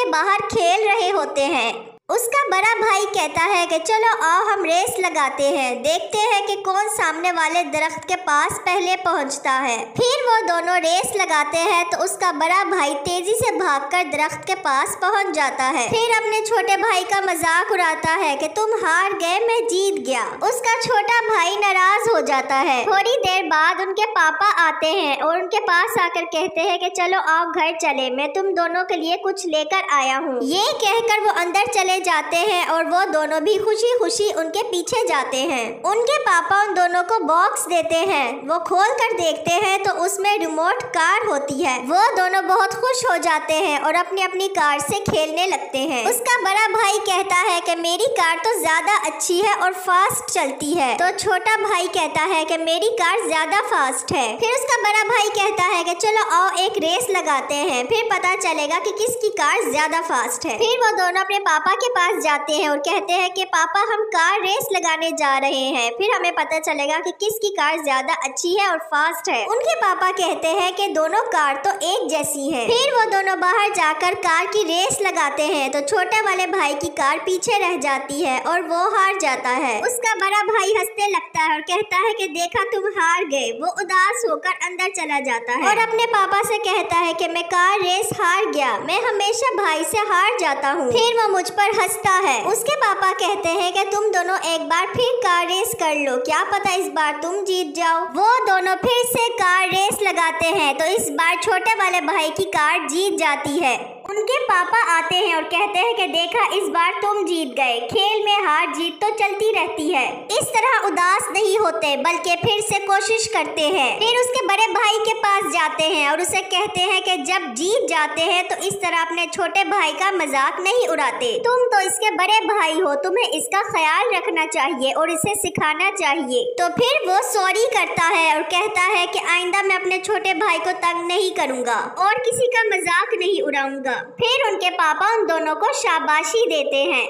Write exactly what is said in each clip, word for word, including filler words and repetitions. के बाहर खेल रहे होते हैं। उसका बड़ा भाई कहता है कि चलो आओ हम रेस लगाते हैं, देखते हैं कि कौन सामने वाले दरख्त के पास पहले पहुंचता है। फिर वो दोनों रेस लगाते हैं तो उसका बड़ा भाई तेजी से भागकर दरख्त के पास पहुंच जाता है। फिर अपने छोटे भाई का मजाक उड़ाता है कि तुम हार गए, मैं जीत गया। उसका छोटा भाई नाराज हो जाता है। थोड़ी देर बाद उनके पापा आते हैं और उनके पास आकर कहते हैं कि चलो आओ घर चले, मैं तुम दोनों के लिए कुछ लेकर आया हूँ। ये कहकर वो अंदर चले जाते हैं और वो दोनों भी खुशी खुशी उनके पीछे जाते हैं। उनके पापा उन दोनों को बॉक्स देते हैं। वो खोल कर देखते हैं तो उसमें रिमोट कार होती है। वो दोनों बहुत खुश हो जाते हैं और अपनी अपनी कार से खेलने लगते हैं। उसका बड़ा भाई कहता है कि मेरी कार तो ज्यादा अच्छी है और फास्ट चलती है। तो छोटा भाई कहता है कि मेरी कार ज्यादा फास्ट है। फिर उसका बड़ा भाई कहता है कि चलो आओ एक रेस लगाते हैं, फिर पता चलेगा कि किसकी कार ज्यादा फास्ट है। फिर वो दोनों अपने पापा के पास जाते हैं और कहते हैं कि पापा हम कार रेस लगाने जा रहे हैं, फिर हमें पता चलेगा कि किसकी कार ज्यादा अच्छी है और फास्ट है। उनके पापा कहते हैं कि दोनों कार तो एक जैसी हैं। फिर वो दोनों बाहर जाकर कार की रेस लगाते हैं तो छोटे वाले भाई की कार पीछे रह जाती है और वो हार जाता है। उसका बड़ा भाई हंसने लगता है और कहता है कि देखा तुम हार गए। वो उदास होकर अंदर चला जाता है और अपने पापा से कहता है कि मैं कार रेस हार गया, मैं हमेशा भाई से हार जाता हूँ। फिर वो मुझ पर हंसता है। उसके पापा कहते हैं कि तुम दोनों एक बार फिर कार रेस कर लो, क्या पता इस बार तुम जीत जाओ। वो दोनों फिर से कार रेस लगाते हैं तो इस बार छोटे वाले भाई की कार जीत जाती है। उनके पापा आते हैं और कहते हैं कि देखा इस बार तुम जीत गए, खेल में हार जीत तो चलती रहती है। इस तरह उदास नहीं होते बल्कि फिर से कोशिश करते हैं। फिर उसके बड़े भाई के पास जाते हैं और उसे कहते हैं कि जब जीत जाते हैं तो इस तरह अपने छोटे भाई का मजाक नहीं उड़ाते, तुम तो इसके बड़े भाई हो, तुम्हें इसका ख्याल रखना चाहिए और इसे सिखाना चाहिए। तो फिर वो सॉरी करता है और कहता है कि आइंदा मैं अपने छोटे भाई को तंग नहीं करूँगा और किसी का मजाक नहीं उड़ाऊंगा। फिर उनके पापा उन दोनों को शाबाशी देते हैं।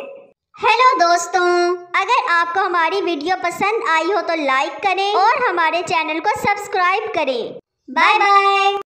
हेलो दोस्तों, अगर आपको हमारी वीडियो पसंद आई हो तो लाइक करें और हमारे चैनल को सब्सक्राइब करें। Bye bye.